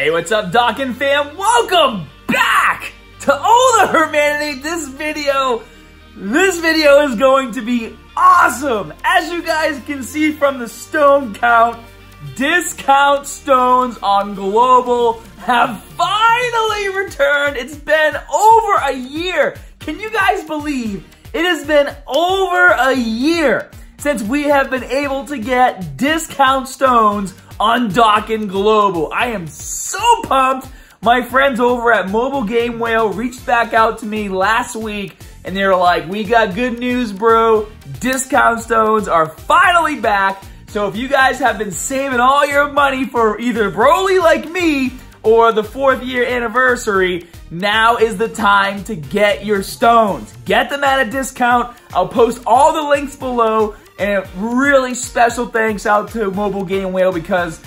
Hey, what's up, Dokkan fam? Welcome back to all the humanity. This video is going to be awesome. As you guys can see from the stone count, discount stones on Global have finally returned. It's been over a year. Can you guys believe it has been over a year since we have been able to get discount stones on Dokkan Global? I am so pumped. My friends over at Mobile Game Whale reached back out to me last week and they were like, we got good news, bro. Discount stones are finally back. So if you guys have been saving all your money for either Broly like me or the 4th year anniversary, now is the time to get your stones. Get them at a discount. I'll post all the links below. And really special thanks out to Mobile Game Whale because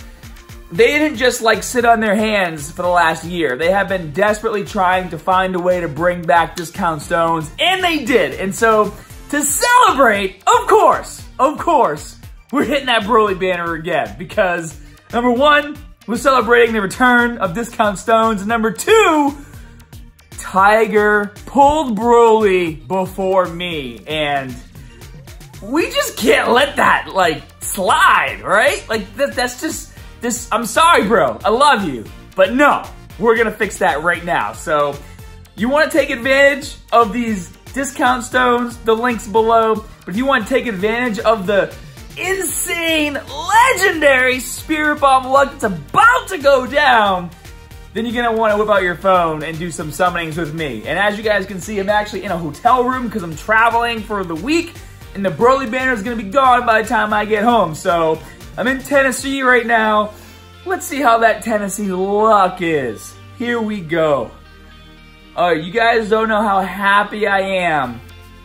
they didn't just like sit on their hands for the last year. They have been desperately trying to find a way to bring back discount stones, and they did. And so to celebrate, of course, we're hitting that Broly banner again because number one, we're celebrating the return of discount stones. And number two, Tiger pulled Broly before me, and we just can't let that, like, slide, right? Like, that's just, this. I'm sorry, bro. I love you. But no, we're going to fix that right now. So, you want to take advantage of these discount stones, the link's below. But if you want to take advantage of the insane, legendary Spirit Bomb luck that's about to go down, then you're going to want to whip out your phone and do some summonings with me. And as you guys can see, I'm actually in a hotel room because I'm traveling for the week. And the Broly banner is going to be gone by the time I get home. So, I'm in Tennessee right now. Let's see how that Tennessee luck is. Here we go. You guys don't know how happy I am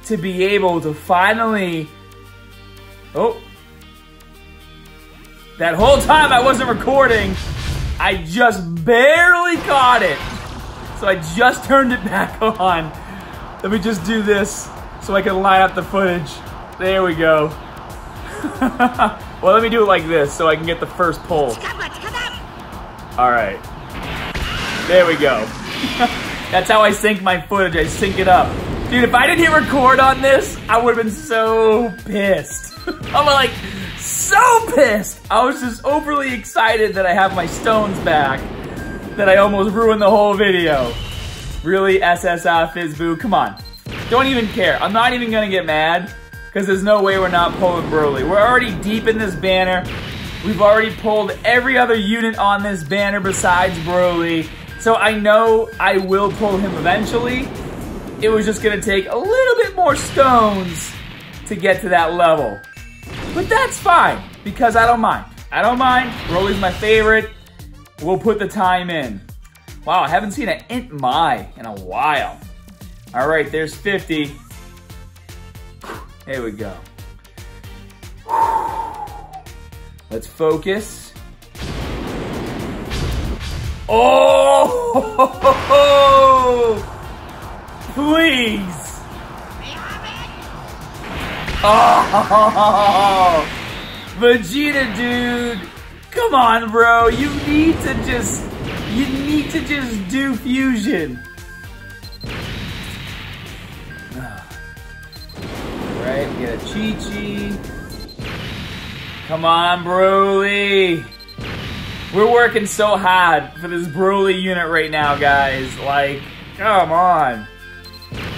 to be able to finally... Oh. That whole time I wasn't recording, I just barely caught it. So I just turned it back on. Let me just do this so I can line up the footage. There we go. Well, let me do it like this so I can get the first pull. All right. There we go. That's how I sync my footage. I sync it up. Dude, if I didn't hit record on this, I would have been so pissed. I'm like, so pissed. I was just overly excited that I have my stones back that I almost ruined the whole video. Really, SSI Fizboo, come on. Don't even care. I'm not even gonna get mad. Because there's no way we're not pulling Broly. We're already deep in this banner. We've already pulled every other unit on this banner besides Broly. So I know I will pull him eventually. It was just going to take a little bit more stones to get to that level. But that's fine. Because I don't mind. I don't mind. Broly's my favorite. We'll put the time in. Wow, I haven't seen an Int Mai in a while. Alright, there's 50. There we go. Let's focus. Oh! Please! Oh! Vegeta, dude! Come on, bro! You need to just do fusion. Alright, get a Chi-Chi. Come on, Broly. We're working so hard for this Broly unit right now, guys. Like, come on.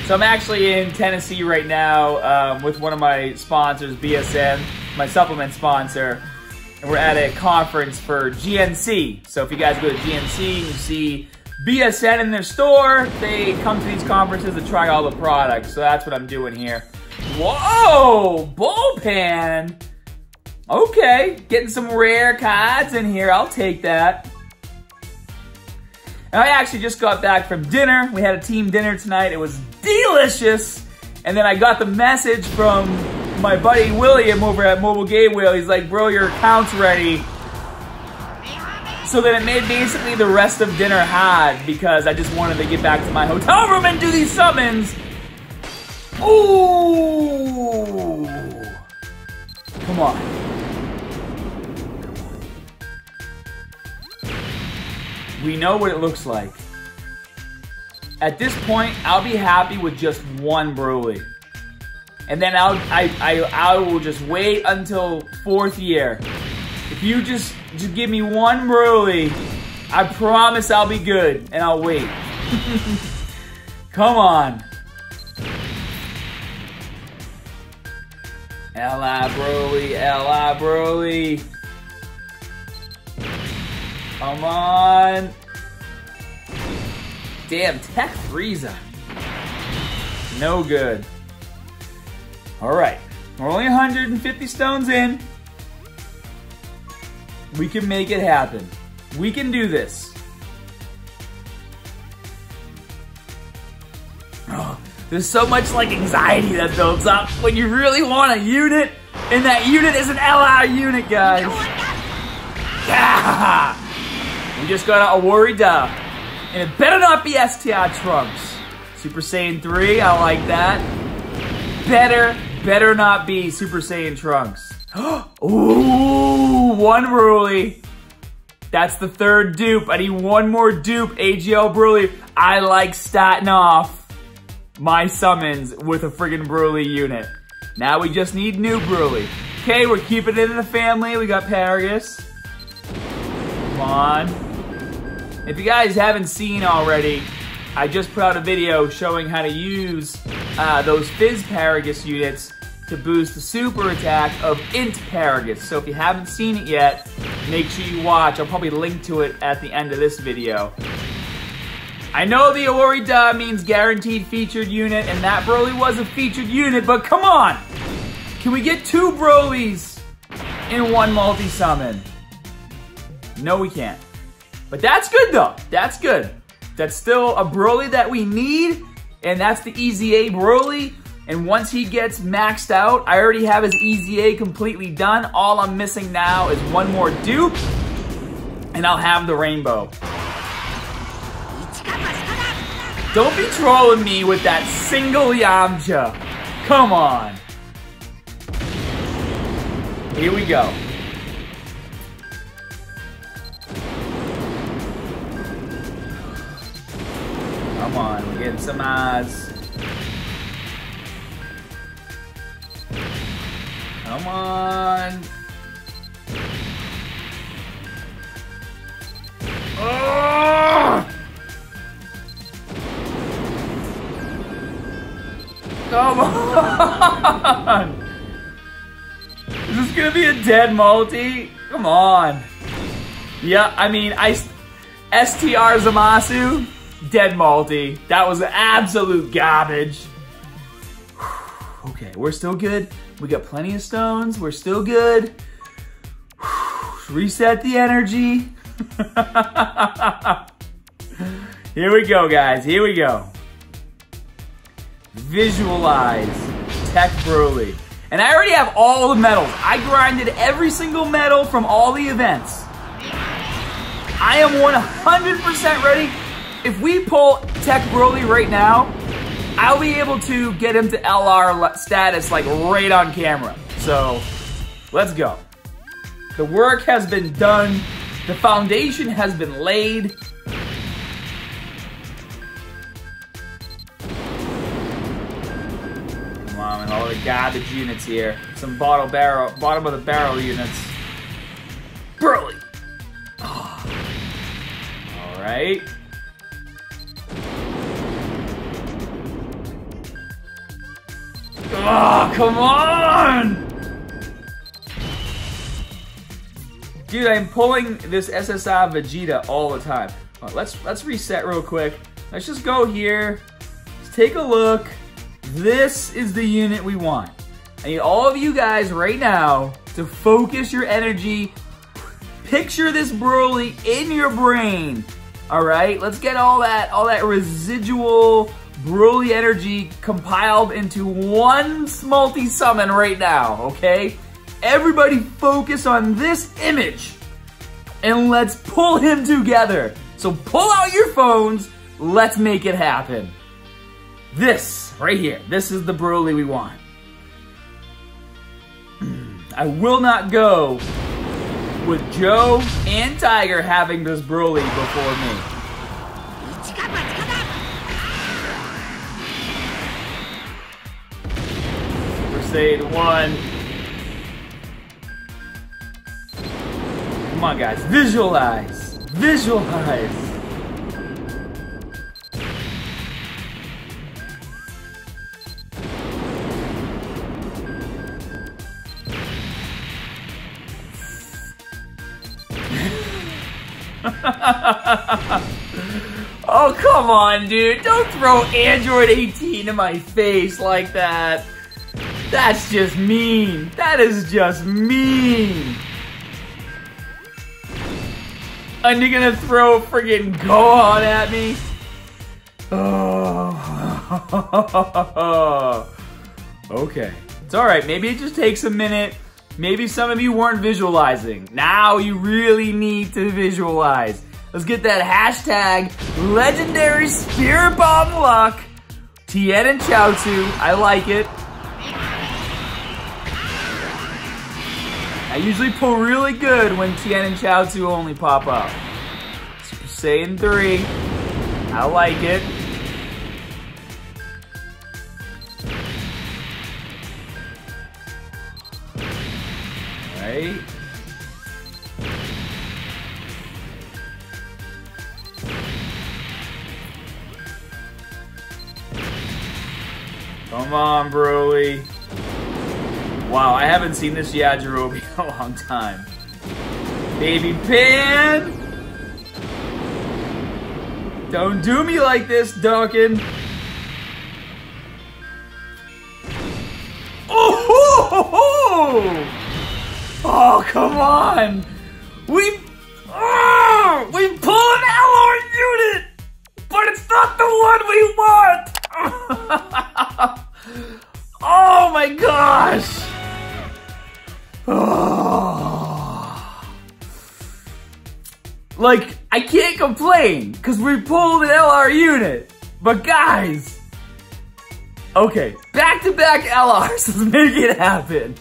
So I'm actually in Tennessee right now with one of my sponsors, BSN, my supplement sponsor. And we're at a conference for GNC. So if you guys go to GNC and you see BSN in their store, they come to these conferences to try all the products. So that's what I'm doing here. Whoa! Bullpen! Okay, getting some rare cards in here. I'll take that. And I actually just got back from dinner. We had a team dinner tonight. It was delicious. And then I got the message from my buddy William over at Mobile Game Whale. He's like, bro, your account's ready. So then it made basically the rest of dinner hard because I just wanted to get back to my hotel room and do these summons. Ooh! Come on. We know what it looks like. At this point, I'll be happy with just one Broly. And then I will just wait until 4th year. If you just give me one Broly, I promise I'll be good, and I'll wait. Come on. LR Broly, LR Broly. Come on. Damn, TEQ Frieza. No good. All right, we're only 150 stones in. We can make it happen. We can do this. Oh, there's so much like anxiety that builds up when you really want a unit, and that unit is an LR unit, guys. Yeah! We just got a worried up. And it better not be STR Trunks. Super Saiyan 3, I like that. Better not be Super Saiyan Trunks. Ooh, one Broly. That's the 3rd dupe. I need one more dupe, AGL Broly. I like starting off my summons with a friggin' Broly unit. Now we just need new Broly. Okay, we're keeping it in the family. We got Paragus. Come on. If you guys haven't seen already, I just put out a video showing how to use those Fizz Paragus units to boost the super attack of Int Paragus. So if you haven't seen it yet, make sure you watch. I'll probably link to it at the end of this video. I know the Aorida means guaranteed featured unit, and that Broly was a featured unit, but come on! Can we get 2 Brolys in one multi-summon? No, we can't. But that's good, though. That's good. That's still a Broly that we need, and that's the EZA Broly. And once he gets maxed out, I already have his EZA completely done. All I'm missing now is one more dupe, and I'll have the rainbow. Don't be trolling me with that single Yamcha. Come on. Here we go. Come on, we're getting some odds. Come on. Oh! Come on. Is this gonna be a dead multi? Come on. Yeah, I mean, STR Zamasu, dead multi. That was absolute garbage. Okay, we're still good. We got plenty of stones. We're still good. Reset the energy. Here we go, guys. Here we go. Visualize TEQ Broly. And I already have all the medals. I grinded every single medal from all the events. I am 100% ready. If we pull TEQ Broly right now, I'll be able to get him to LR status like right on camera. So let's go. The work has been done. The foundation has been laid. Come on, all the garbage units here. Some bottom of the barrel units. Broly. Oh. All right. Oh, come on! Dude, I'm pulling this SSI Vegeta all the time. All right, let's reset real quick. Let's just go here. Let's take a look. This is the unit we want. I need all of you guys right now to focus your energy. Picture this Broly in your brain. All right, let's get all that residual Broly energy compiled into one multi-summon right now, okay? Everybody focus on this image and let's pull him together. So pull out your phones, let's make it happen. This, right here, this is the Broly we want. I will not go with Joe and Tiger having this Broly before me. Crusade 1. Come on, guys. Visualize. Visualize. Oh, come on, dude. Don't throw Android 18 in my face like that. That's just mean. That is just mean. And you're gonna throw friggin' Gohan at me? Oh. Okay. It's alright. Maybe it just takes a minute. Maybe some of you weren't visualizing. Now you really need to visualize. Let's get that hashtag legendary spear bomb luck. Tien and Chaozu, I like it. I usually pull really good when Tien and Chaozu only pop up. Super Saiyan 3, I like it. Right. Come on, Broly. Wow, I haven't seen this Yajirobe in a long time. Baby Pan! Don't do me like this, Dokkan. Oh! Oh, come on! We pulled an LR unit! But it's not the one we want! Oh my gosh! Oh. Like, I can't complain, because we pulled an LR unit. But guys! Okay, back-to-back LRs, let's make it happen.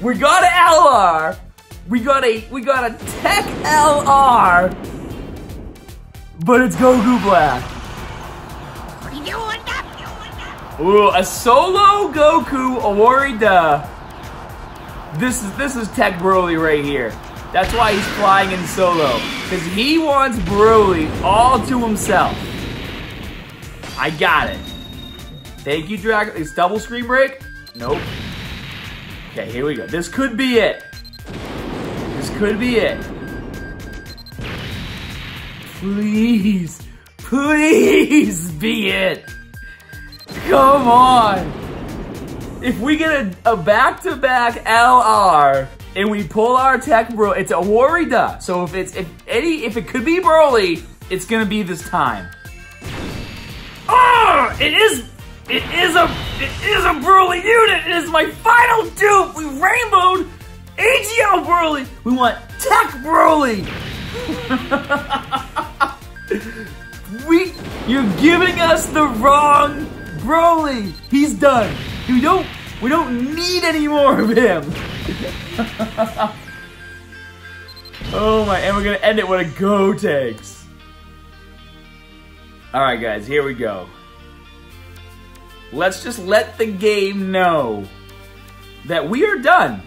We got an LR, we got a TEQ LR, but it's Goku Black. Ooh, a solo Goku Awarida. This is TEQ Broly right here. That's why he's flying in solo, because he wants Broly all to himself. I got it. Thank you, Dragon. It's double screen break? Nope. Okay, here we go. This could be it. This could be it. Please. Please be it. Come on. If we get a back-to-back LR and we pull our TEQ Broly, it's a Awarida. So if it could be Broly, it's gonna be this time. Oh, It is a Broly unit! It is my final dupe! We rainbowed AGL Broly! We want TEQ Broly! You're giving us the wrong Broly! He's done! We don't need any more of him! Oh my, and we're gonna end it with a Go takes. Alright guys, here we go. Let's just let the game know that we are done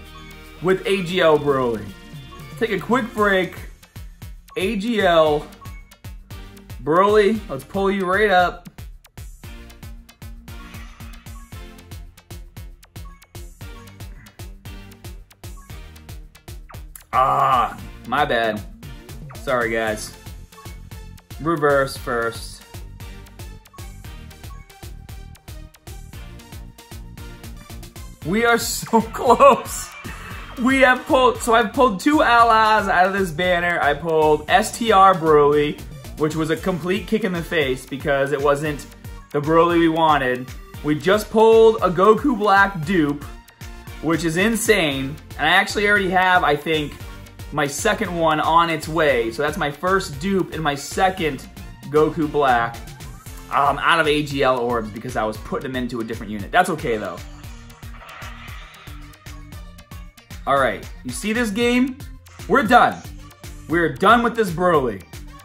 with AGL Broly. Let's take a quick break. AGL Broly, let's pull you right up. Ah, my bad. Sorry, guys. Reverse first. We are so close. We have pulled, so I've pulled two allies out of this banner. I pulled STR Broly, which was a complete kick in the face because it wasn't the Broly we wanted. We just pulled a Goku Black dupe, which is insane. And I actually already have, I think, my second one on its way. So that's my first dupe and my second Goku Black out of AGL orbs because I was putting them into a different unit. That's okay though. All right, you see this game? We're done. We're done with this Broly.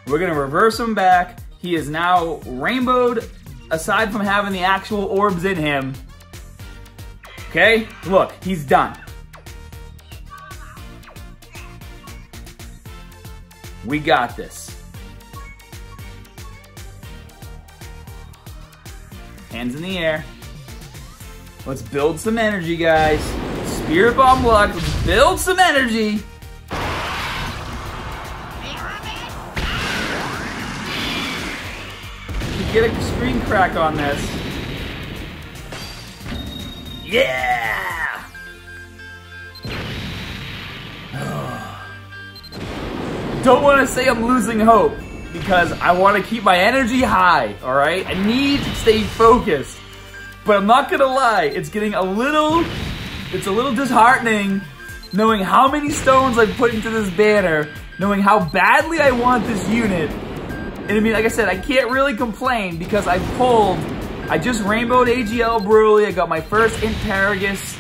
We're gonna reverse him back. He is now rainbowed, aside from having the actual orbs in him. Okay, look, he's done. We got this. Hands in the air. Let's build some energy, guys. Spirit Bomb block, let's build some energy. Get a screen crack on this. Yeah! Don't want to say I'm losing hope because I want to keep my energy high, all right? I need to stay focused, but I'm not gonna lie. It's getting a little disheartening knowing how many stones I've put into this banner, knowing how badly I want this unit. And I mean, like I said, I can't really complain because I just rainbowed AGL Broly. I got my first Paragus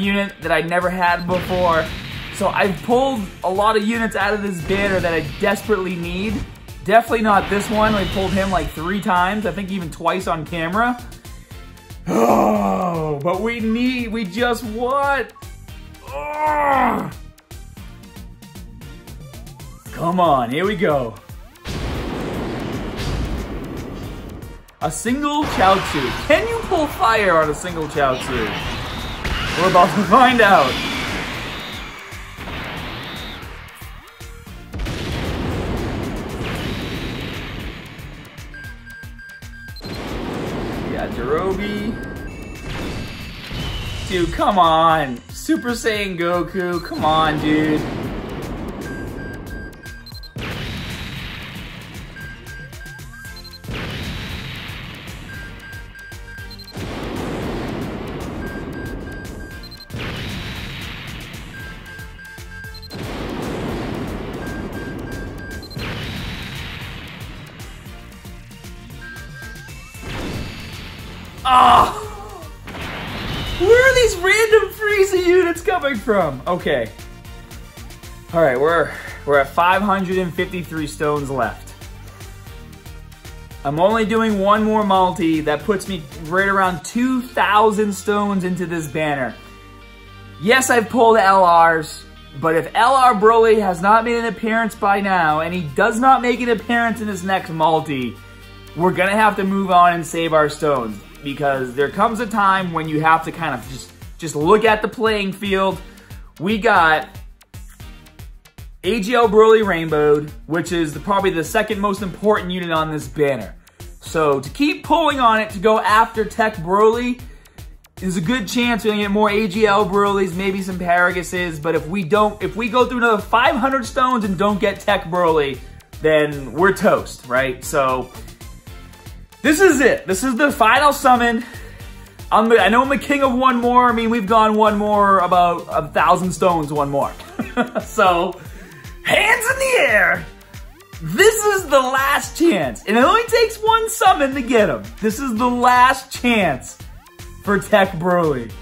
unit that I never had before. So I've pulled a lot of units out of this banner that I desperately need. Definitely not this one. I pulled him like 3 times. I think even twice on camera. Oh, but we just want. Oh. Come on, here we go. A single Chaozu. Can you pull fire on a single Chaozu? We're about to find out. We got Jirobe. Dude, come on. Super Saiyan Goku. Come on, dude. From. Okay. All right, we're at 553 stones left. I'm only doing one more multi. That puts me right around 2,000 stones into this banner. Yes, I've pulled LRs, but if LR Broly has not made an appearance by now, and he does not make an appearance in his next multi, we're gonna have to move on and save our stones because there comes a time when you have to kind of just look at the playing field. We got AGL Broly rainbowed, which is probably the second most important unit on this banner. So to keep pulling on it to go after TEQ Broly, there's a good chance we're gonna get more AGL Brolys, maybe some Paraguses, but if we go through another 500 stones and don't get TEQ Broly, then we're toast, right? So this is it. This is the final summon. I know I'm the king of one more. I mean, we've gone one more, about 1,000 stones, one more. So, hands in the air. This is the last chance. And it only takes one summon to get him. This is the last chance for TEQ Broly.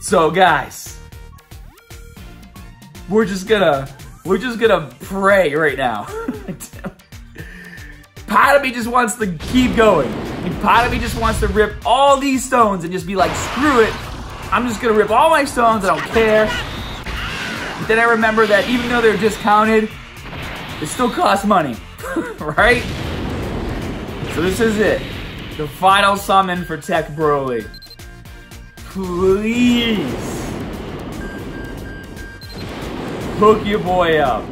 So, guys, we're just gonna pray right now. Part of me just wants to keep going. And part of me just wants to rip all these stones and just be like, screw it. I'm just gonna rip all my stones, I don't care. But then I remember that even though they're discounted, it still costs money, right? So this is it. The final summon for TEQ Broly. Please. Hook your boy up.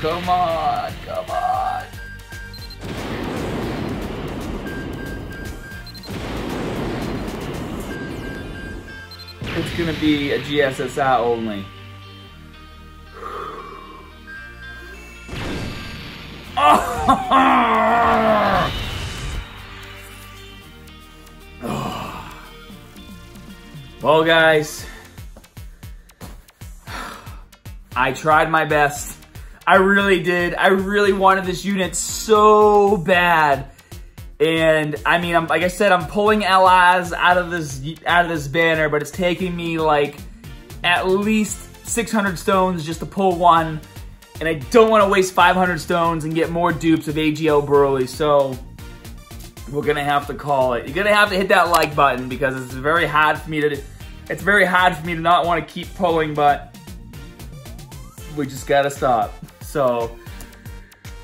Come on, come on. It's gonna be a GSSI only. Well, guys, I tried my best. I really did. I really wanted this unit so bad. And I mean, like I said, I'm pulling allies out of this banner, but it's taking me like at least 600 stones just to pull one. And I don't want to waste 500 stones and get more dupes of AGL Broly. So we're gonna have to call it. You're gonna have to hit that like button because it's very hard for me to. It's very hard for me to not want to keep pulling, but we just gotta stop. So.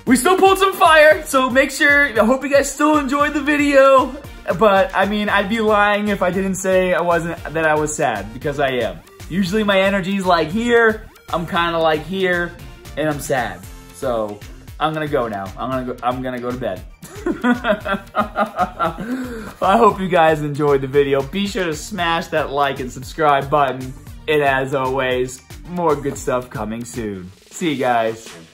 We still pulled some fire, so make sure, I hope you guys still enjoyed the video, but I mean, I'd be lying if I didn't say that I was sad, because I am. Usually my energy's like here, I'm kinda like here, and I'm sad. So, I'm gonna go now. I'm gonna go to bed. I hope you guys enjoyed the video. Be sure to smash that like and subscribe button, and as always, more good stuff coming soon. See you guys.